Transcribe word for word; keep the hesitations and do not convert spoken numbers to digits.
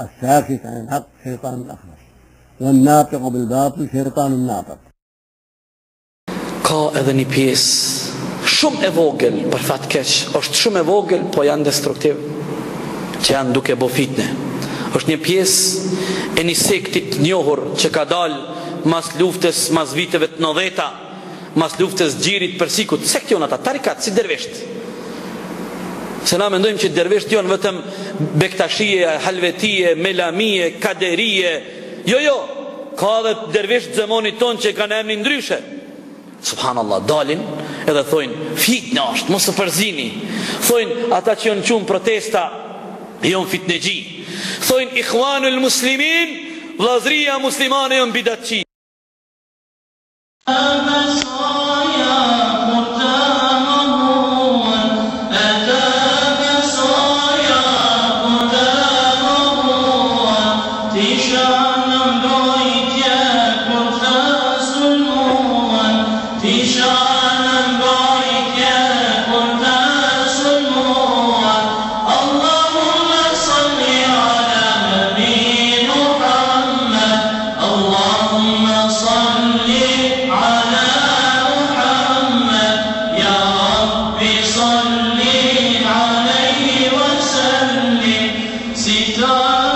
والساكت عن الحق شيطان الأخرس والناطق بالباطل شيطان الناطق. Ka edhe një pjesë shumë e vogël, për fat keq, është shumë e vogël, po janë destruktiv, që janë duke bo fitne. Është një pjesë e një sektit njohur që ka dalë mas luftës, mas viteve të nëdheta, mas luftës gjirit për sikut, sektionata, tarikat, si derveshtë. Se na mendojmë që derveshtë jonë vetëm bektashije, halvetije, melamije, kaderije, jo, jo, ka dhe derveshtë zemonit tonë që kanë emni ndryshe. Subhanallah, dalin edhe thojnë fitne ashtë, mos të përzini. Thojnë ata që janë qumë protesta, janë fitnegji. Thojnë ikhwanul muslimin, vlazria muslimane janë bidatçi. Sita